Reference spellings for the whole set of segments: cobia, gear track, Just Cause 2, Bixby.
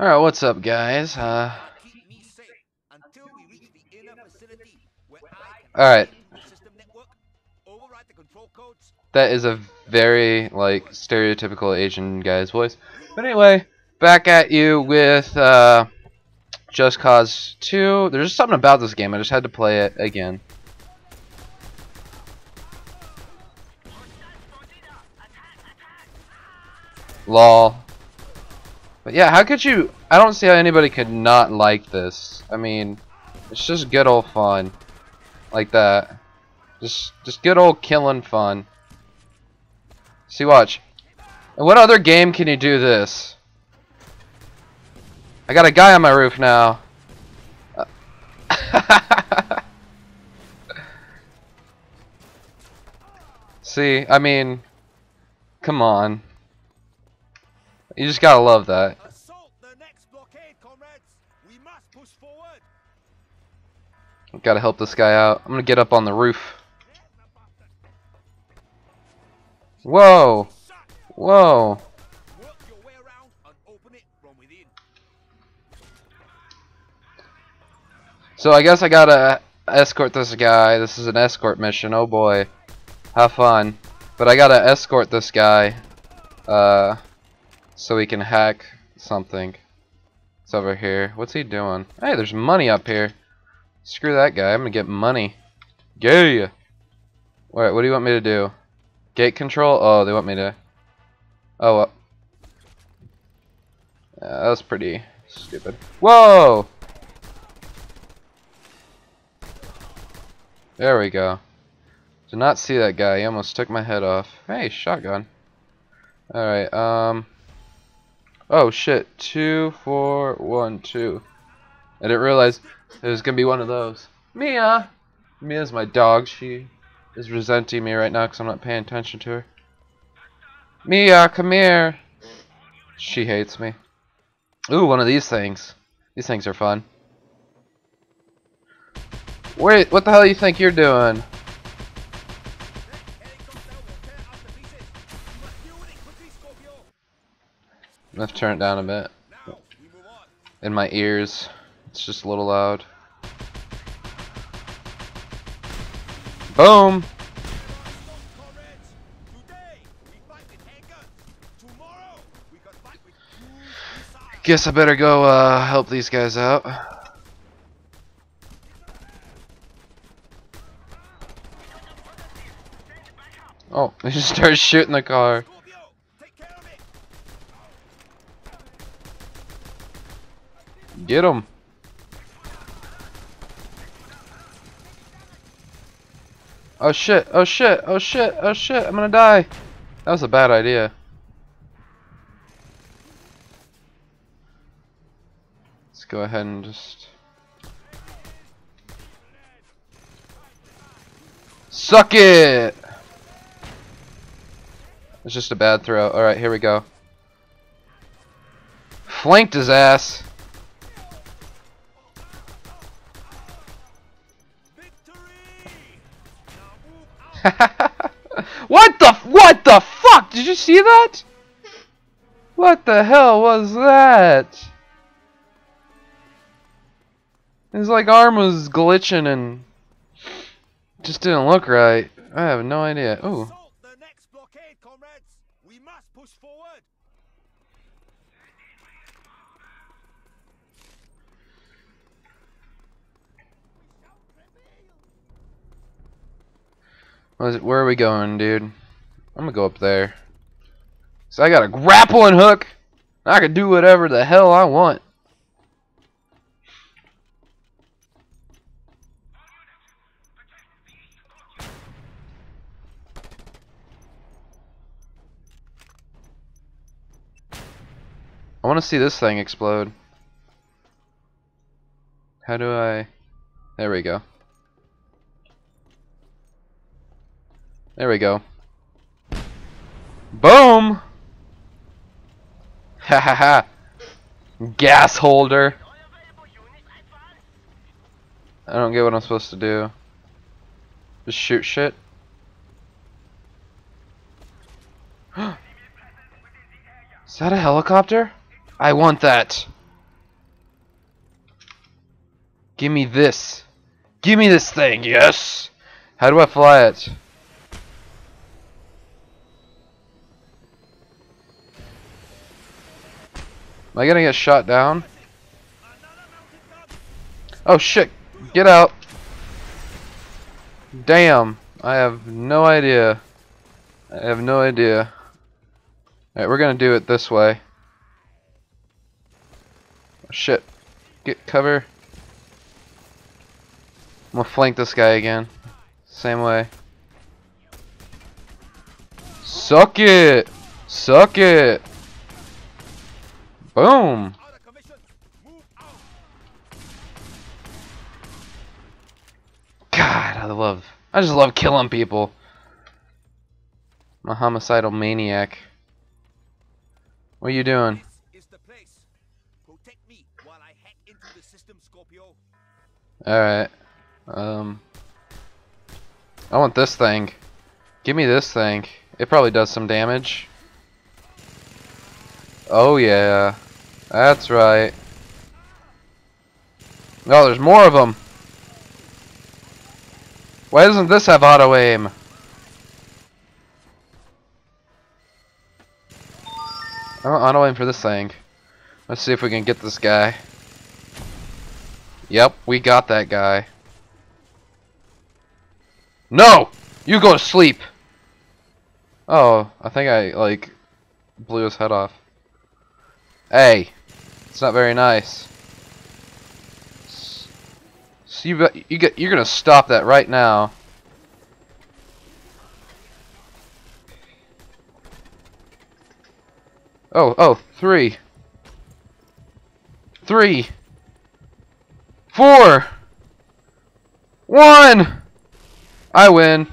Alright, what's up, guys? Alright. That is a very, like, stereotypical Asian guy's voice. But anyway, back at you with Just Cause 2. There's just something about this game, I just had to play it again. LOL. But yeah, how could you... I don't see how anybody could not like this. I mean, it's just good old fun. Like that. Just good old killing fun. See, watch. And what other game can you do this? I got a guy on my roof now. See, I mean... Come on. You just gotta love that. Assault the next blockade, comrades. We must push forward. Gotta help this guy out. I'm gonna get up on the roof. Whoa! Whoa! Work your way around and open it from within. So I guess I gotta escort this guy. This is an escort mission. Oh boy, have fun. But I gotta escort this guy. So we can hack something. It's over here. What's he doing? Hey, there's money up here. Screw that guy. I'm gonna get money. Yeah. Alright, what do you want me to do? Gate control? Oh, they want me to... Oh, well. That was pretty stupid. Whoa! There we go. Did not see that guy. He almost took my head off. Hey, shotgun. Alright, Oh shit, 2, 4, 1, 2. I didn't realize it was gonna be one of those. Mia! Mia's my dog. She is resenting me right now because I'm not paying attention to her. Mia, come here! She hates me. Ooh, one of these things. These things are fun. Wait, what the hell do you think you're doing? Let's turn it down a bit. In my ears, it's just a little loud. Boom! Guess I better go help these guys out. Oh, they just started shooting the car. Get him. Oh shit, oh shit, oh shit, oh shit, I'm gonna die. That was a bad idea. Let's go ahead and just... Suck it! It's just a bad throw. Alright, here we go. Flanked his ass. What the fuck? Did you see that? What the hell was that? His like arm was glitching and just didn't look right. I have no idea. Ooh. The next blockade, comrades. We must push forward. Where are we going, dude? I'm gonna go up there. So I got a grappling hook. I can do whatever the hell I want. I want to see this thing explode. How do I... There we go. There we go. Boom! Ha ha ha! Gas holder! I don't get what I'm supposed to do. Just shoot shit? Is that a helicopter? I want that! Give me this. Give me this thing, yes! How do I fly it? Am I gonna get shot down? Oh shit! Get out! Damn! I have no idea. I have no idea. Alright, we're gonna do it this way. Oh, shit. Get cover. I'm gonna flank this guy again. Same way. Suck it! Suck it! Boom! God, I just love killing people. I'm a homicidal maniac. What are you doing? Alright. I want this thing. Give me this thing. It probably does some damage. Oh yeah. That's right. Oh, there's more of them. Why doesn't this have auto aim? I want auto aim for this thing. Let's see if we can get this guy. Yep, we got that guy. No! You go to sleep! Oh, I think I, like, blew his head off. Hey, it's not very nice. So you're gonna stop that right now. Oh, three. 3, 4, 1! I win.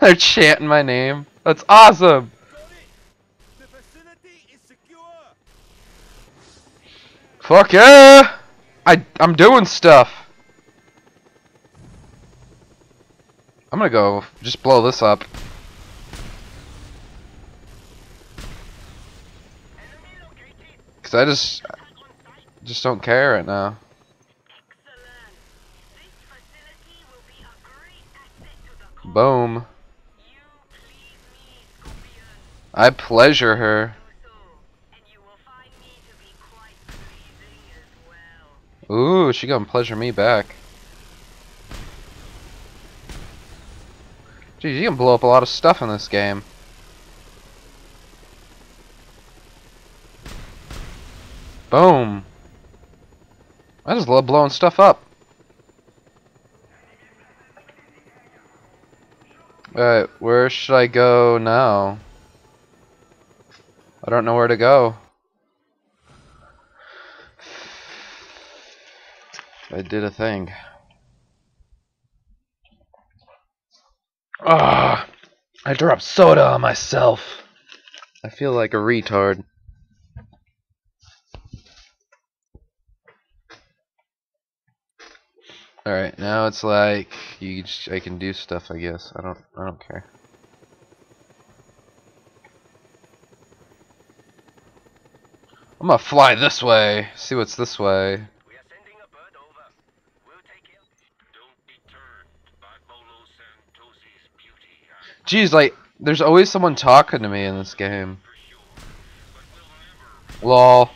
They're chanting my name. That's awesome. The facility is secure. Fuck yeah! I'm doing stuff. I'm gonna go just blow this up. Cause I just don't care right now. Boom. I pleasure her. Ooh, she gonna pleasure me back. Geez, you can blow up a lot of stuff in this game. Boom. I just love blowing stuff up. Alright, where should I go now? I don't know where to go. I did a thing. Ah, I dropped soda on myself. I feel like a retard. Alright, now it's like I can do stuff, I guess. I don't care. I'm gonna fly this way. See what's this way. We are sending a bird over. We'll take it. Don't be turned by Bolo Santosi's beauty. Jeez, like there's always someone talking to me in this game. Lol.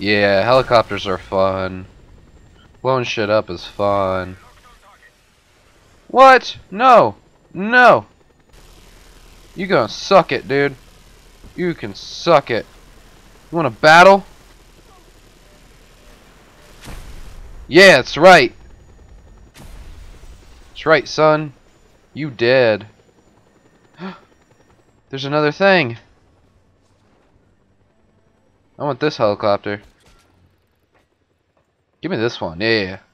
Yeah, helicopters are fun. Blowing shit up is fun. What? No! No! You gonna suck it, dude. You can suck it. You wanna battle? Yeah, that's right. That's right, son. You dead. There's another thing. I want this helicopter. Give me this one, yeah.